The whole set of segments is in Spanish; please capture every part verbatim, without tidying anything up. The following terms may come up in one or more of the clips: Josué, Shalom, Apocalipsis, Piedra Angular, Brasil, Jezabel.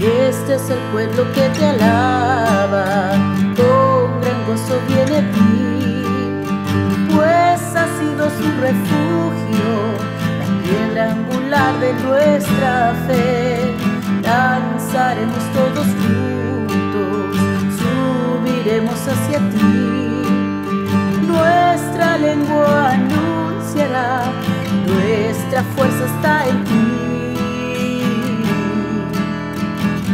Este es el pueblo que te alaba, con gran gozo viene a ti, pues ha sido su refugio, la piedra angular de nuestra fe. Danzaremos todos juntos, subiremos hacia ti, nuestra lengua anunciará, nuestra fuerza está en ti.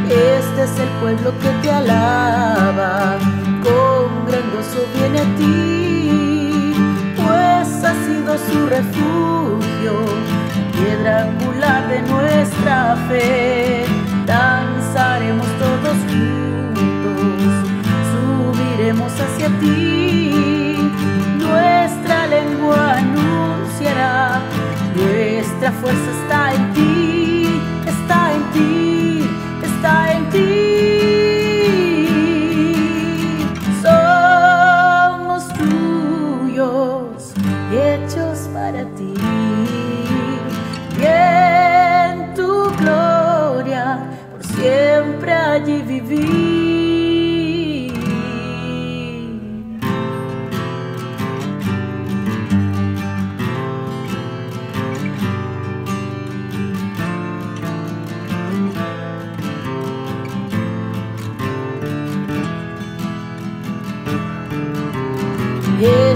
Este es el pueblo que te alaba, con gran gozo viene a ti, pues ha sido su refugio, piedra angular de nuestra fe. Danzaremos todos juntos, subiremos hacia ti, nuestra lengua anunciará, nuestra fuerza está en ti, está en ti. Está en ti, somos tuyos, hechos para ti, y en tu gloria por siempre allí viví.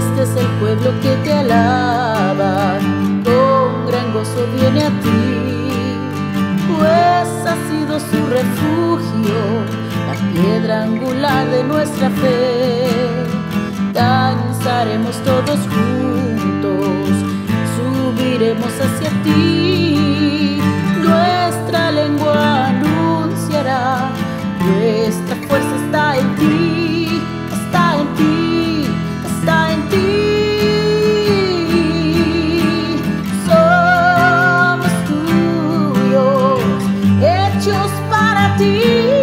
Este es el pueblo que te alaba, con gran gozo viene a ti, pues ha sido su refugio, la piedra angular de nuestra fe. Danzaremos todos juntos, subiremos hacia ti, nuestra lengua anunciará, nuestra fuerza está en ti, está en ti. Está en ti, somos tuyos, hechos para ti.